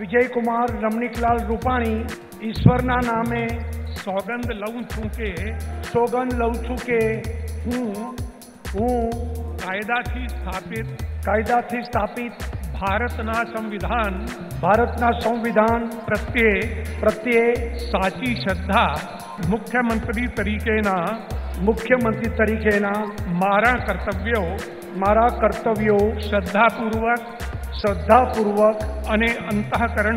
विजय कुमार रमणीकलाल रूपाणी ईश्वरना नामे सौगंध लऊं छूं के हूँ कायदाथी स्थापित भारतना संविधान प्रत्येक साची श्रद्धा मुख्यमंत्री तरीकेना मारा कर्तव्यो श्रद्धापूर्वक अने अंतःकरण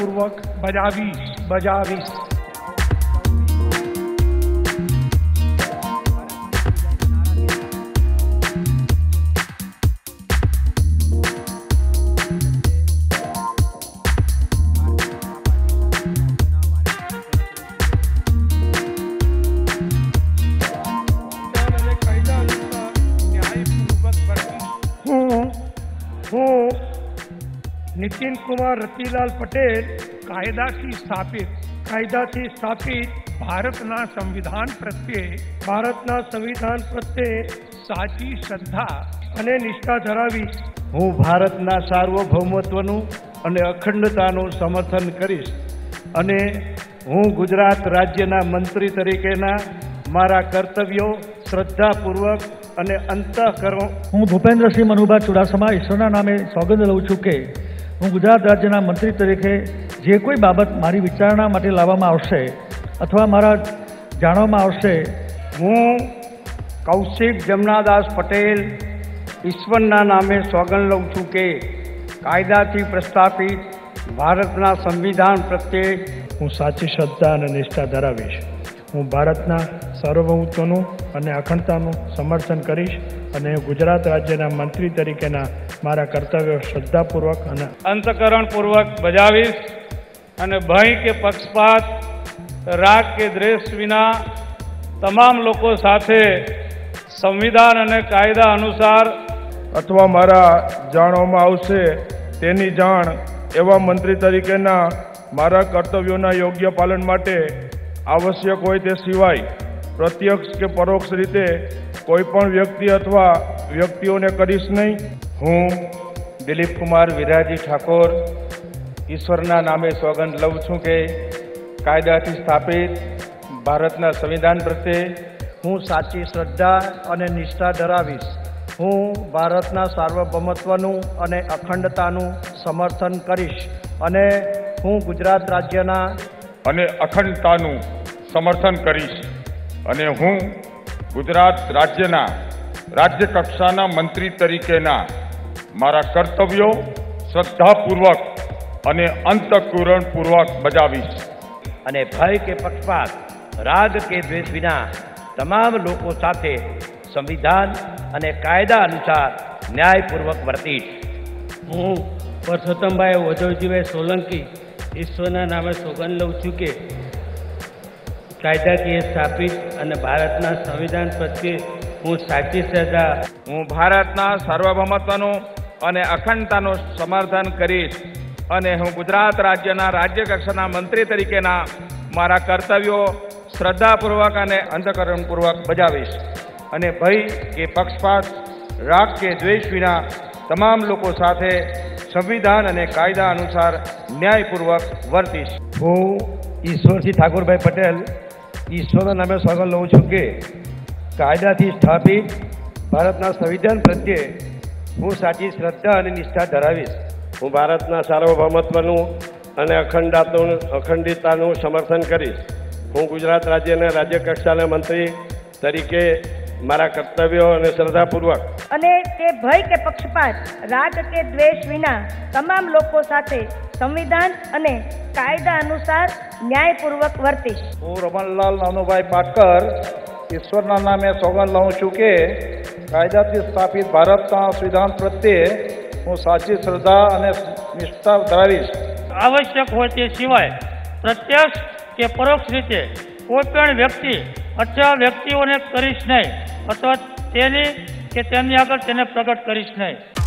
पूर्वक बजावीश। नितिन कुमार रतिलाल पटेल कायदा थी स्थापित भारतना संविधान प्रत्ये साची श्रद्धा अने निष्ठा धरावी हूँ भारतना सार्वभौमत्वनु अने अखंडतानु समर्थन करीश अने हूँ गुजरात राज्यना मंत्री तरीकेना मारा कर्तव्यों श्रद्धापूर्वक अने अंतःकरण हूँ भूपेन्द्र सिंह मनुभा चुडासमा ईश्वरना नामे सौगंध लऊं छूं के हूँ गुजरात राज्यना मंत्री तरीके जे कोई बाबत मारी विचारणा माटे लाववामां आवशे अथवा मारा जाणवामां आवशे हूँ कौशिक जमनादास पटेल ईश्वरना नामे सौगंध लऊं छूं के कायदाथी प्रस्थापित भारतना संविधान प्रत्ये हूँ साची श्रद्धा अने निष्ठा धरावीश। हूँ भारतना सार्वभौमत्वनुं अने अखंडतानुं समर्थन करीश अने गुजरात राज्यना मंत्री तरीकेना मारा कर्तव्य श्रद्धापूर्वक अने अंतःकरणपूर्वक बजावीश अने भय के पक्षपात राग के द्वेष विना तमाम लोको साथे संविधान अने कायदा अनुसार अथवा मारा जाणवामां आवशे तेनी जाण एवा मंत्री तरीकेना मारा कर्तव्योना योग्य पालन माटे आवश्यक होय ते सिवाय प्रत्यक्ष के परोक्ष रीते कोईपण व्यक्ति अथवा व्यक्तिओं ने करीश नहीं। हूँ दिलीप कुमार विराजी ठाकोर ईश्वरना नामे सौगंध लऊं छूं के कायदाथी स्थापित भारतना संविधान प्रत्ये हूँ साची श्रद्धा अने निष्ठा धरावीश। हूँ भारतना सार्वभौमत्वनु अने अखंडतानु समर्थन करीश अने हूँ गुजरात राज्यना अने अखंडतानु समर्थन करीश अने हूँ गुजरात राज्यना राज्य कक्षाना मंत्री तरीकेना मारा कर्तव्यों श्रद्धापूर्वक अने अंतःकरणपूर्वक बजावीश अने भय के पक्षपात राग के द्वेष विना तमाम लोको साथे संविधान अने कायदा अनुसार न्यायपूर्वक वर्तीश। हूँ परसोत्तमभाई वजोजीभाई सोलंकी ईश्वरना नामे सौगंध लऊं छूं के कायदाकीय स्थापित अने भारतना संविधान प्रत्ये हूँ साची श्रद्धा हूँ भारतना सार्वभौमत्वनु अने अखंडतानु समर्थन करीश अने हूँ गुजरात राज्यना राज्य कक्षाना मंत्री तरीकेना मारा कर्तव्यों श्रद्धापूर्वक अने अंतःकरणपूर्वक बजावीश अने भय के पक्षपात राग के द्वेष विना तमाम लोको साथे संविधान अने कायदा अनुसार न्यायपूर्वक वर्तीश। हूँ ईश्वरसिंह ठाकुरभाई पटेल ईश्वरना नामे सौगंध लऊं छूं के कायदाथी स्थापित भारतना संविधान प्रत्ये हूँ साची श्रद्धा अने निष्ठा धरावीश। हूँ भारतना सार्वभौमत्वनु अने अखंडतानु समर्थन करीश। हूँ गुजरात राज्यना राज्य कक्षाना मंत्री तरीके मारा कर्तव्यों अने श्रद्धापूर्वक अने ते भय के पक्षपात राग के द्वेष विना तमाम लोको साथे संविधान अने कायदा अनुसार न्यायपूर्वक वर्तीश। हूँ रमणलाल नानुभाई पाटकर ईश्वरना नामे सौगंध लऊं छूं के कायदाथी स्थापित भारतना संविधान प्रत्ये हूँ साची श्रद्धा अने निष्ठा धरावीश। आवश्यक होय ते सिवाय प्रत्यक्ष के परोक्ष रीते कोईपण व्यक्ति अथवा व्यक्तिओने करीश नहीं अथवा तेनी के तेमनी आगळ तेने प्रकट करीश नहीं।